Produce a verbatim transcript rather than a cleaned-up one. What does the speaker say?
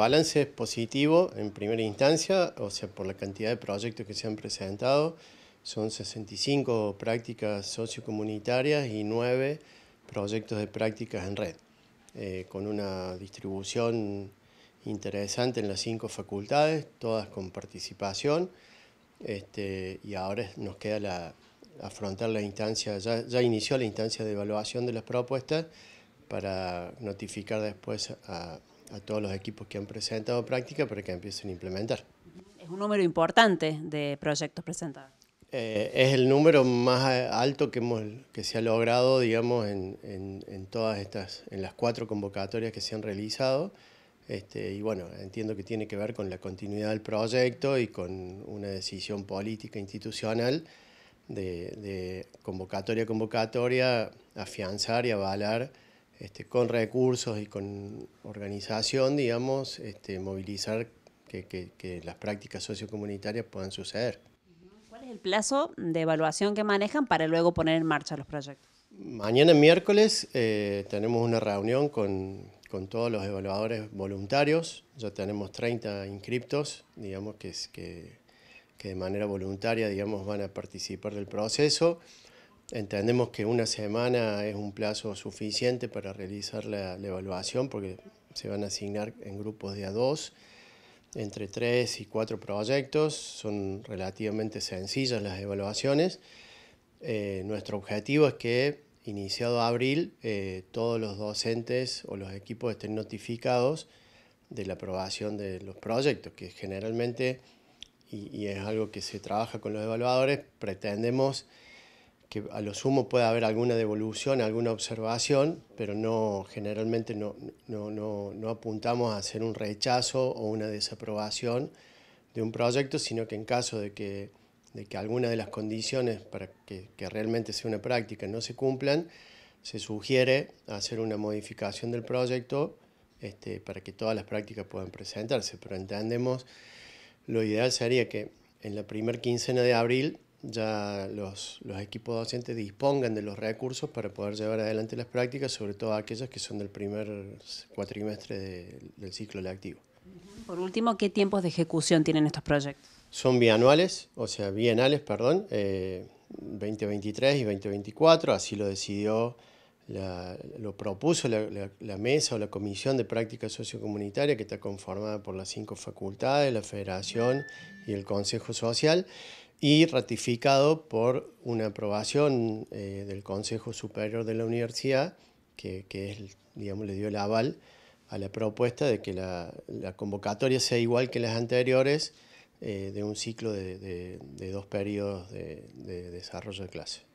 balance es positivo en primera instancia, o sea, por la cantidad de proyectos que se han presentado. Son sesenta y cinco prácticas sociocomunitarias y nueve proyectos de prácticas en red, eh, con una distribución interesante en las cinco facultades, todas con participación, este, y ahora nos queda la, afrontar la instancia, ya, ya inició la instancia de evaluación de las propuestas para notificar después a, a todos los equipos que han presentado práctica para que empiecen a implementar. Es un número importante de proyectos presentados. Eh, es el número más alto que, hemos, que se ha logrado, digamos, en, en, en todas estas, en las cuatro convocatorias que se han realizado. Este, y bueno, entiendo que tiene que ver con la continuidad del proyecto y con una decisión política institucional de, de convocatoria a convocatoria, afianzar y avalar este, con recursos y con organización, digamos, este, movilizar que, que, que las prácticas sociocomunitarias puedan suceder. ¿Cuál es el plazo de evaluación que manejan para luego poner en marcha los proyectos? Mañana miércoles eh, tenemos una reunión con, con todos los evaluadores voluntarios. Ya tenemos treinta inscriptos, digamos, que, es, que, que de manera voluntaria, digamos, van a participar del proceso. Entendemos que una semana es un plazo suficiente para realizar la, la evaluación, porque se van a asignar en grupos de a dos, entre tres y cuatro proyectos. Son relativamente sencillas las evaluaciones. Eh, nuestro objetivo es que, iniciado abril, eh, todos los docentes o los equipos estén notificados de la aprobación de los proyectos, que generalmente, y, y es algo que se trabaja con los evaluadores, pretendemos que a lo sumo pueda haber alguna devolución, alguna observación, pero no, generalmente no, no, no, no apuntamos a hacer un rechazo o una desaprobación de un proyecto, sino que en caso de que, de que alguna de las condiciones para que, que realmente sea una práctica no se cumplan, se sugiere hacer una modificación del proyecto este, para que todas las prácticas puedan presentarse. Pero entendemos, lo ideal sería que en la primera quincena de abril ya los, los equipos docentes dispongan de los recursos para poder llevar adelante las prácticas, sobre todo aquellas que son del primer cuatrimestre de, del ciclo lectivo. Por último, ¿qué tiempos de ejecución tienen estos proyectos? Son bianuales, o sea, bienales, perdón, eh, veinte veintitrés y veinte veinticuatro, así lo decidió, la, lo propuso la, la, la mesa o la comisión de práctica sociocomunitaria, que está conformada por las cinco facultades, la Federación y el Consejo Social, y ratificado por una aprobación eh, del Consejo Superior de la Universidad, que, que es, digamos, le dio el aval a la propuesta de que la, la convocatoria sea igual que las anteriores, eh, de un ciclo de, de, de dos periodos de, de desarrollo de clase.